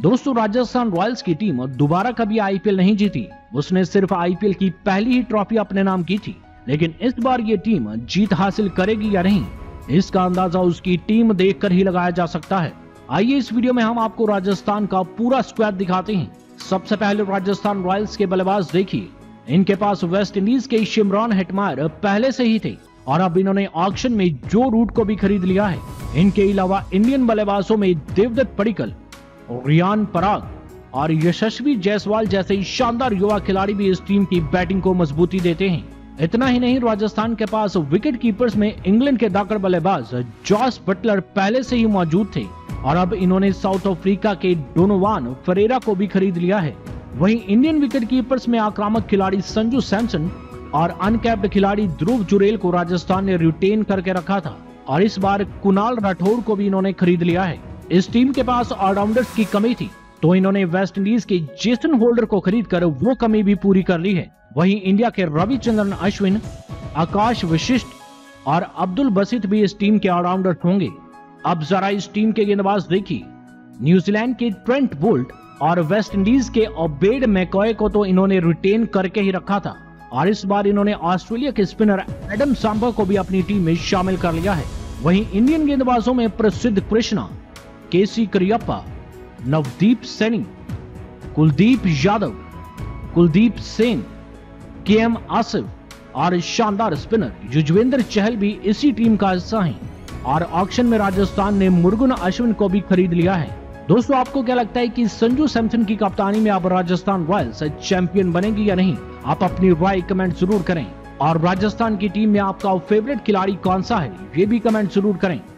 दोस्तों राजस्थान रॉयल्स की टीम दोबारा कभी आईपीएल नहीं जीती, उसने सिर्फ आईपीएल की पहली ही ट्रॉफी अपने नाम की थी। लेकिन इस बार ये टीम जीत हासिल करेगी या नहीं, इसका अंदाजा उसकी टीम देखकर ही लगाया जा सकता है। आइए इस वीडियो में हम आपको राजस्थान का पूरा स्क्वाड दिखाते हैं। सबसे पहले राजस्थान रॉयल्स के बल्लेबाज देखिए, इनके पास वेस्ट इंडीज के शिमरॉन हेटमायर पहले से ही थे और अब इन्होंने ऑक्शन में जो रूट को भी खरीद लिया है। इनके अलावा इंडियन बल्लेबाजों में देवदत्त पडिक्कल, रियान पराग और यशस्वी जायसवाल जैसे शानदार युवा खिलाड़ी भी इस टीम की बैटिंग को मजबूती देते हैं। इतना ही नहीं, राजस्थान के पास विकेट कीपर्स में इंग्लैंड के दाकड़ बल्लेबाज जॉस बटलर पहले से ही मौजूद थे और अब इन्होंने साउथ अफ्रीका के डोनोवान फरेरा को भी खरीद लिया है। वहीं इंडियन विकेटकीपर्स में आक्रामक खिलाड़ी संजू सैमसन और अनकैप्ड खिलाड़ी ध्रुव जुरेल को राजस्थान ने रिटेन करके रखा था और इस बार कुणाल राठौड़ को भी इन्होंने खरीद लिया है। इस टीम के पास ऑलराउंडर्स की कमी थी तो इन्होंने वेस्ट इंडीज के जेसन होल्डर को खरीदकर वो कमी भी पूरी कर ली है। वहीं इंडिया के रविचंद्रन अश्विन, आकाश वशिष्ठ और अब्दुल बसित भी इस टीम के ऑलराउंडर होंगे। अब जरा इस टीम के गेंदबाज देखिए, न्यूजीलैंड के ट्रेंट बोल्ट और वेस्ट इंडीज के ओबेड मैकॉय को तो इन्होंने रिटेन करके ही रखा था और इस बार इन्होंने ऑस्ट्रेलिया के स्पिनर एडम ज़ाम्पा को भी अपनी टीम में शामिल कर लिया है। वहीं इंडियन गेंदबाजों में प्रसिद्ध कृष्णा, केसी करियप्पा, नवदीप सैनी, कुलदीप यादव, कुलदीप सेन, केएम आसिफ और शानदार स्पिनर युजवेंद्र चहल भी इसी टीम का हिस्सा हैं और ऑक्शन में राजस्थान ने मुर्गुन अश्विन को भी खरीद लिया है। दोस्तों आपको क्या लगता है कि संजू सैमसन की कप्तानी में अब राजस्थान रॉयल्स चैंपियन बनेगी या नहीं? आप अपनी राय कमेंट जरूर करें और राजस्थान की टीम में आपका फेवरेट खिलाड़ी कौन सा है ये भी कमेंट जरूर करें।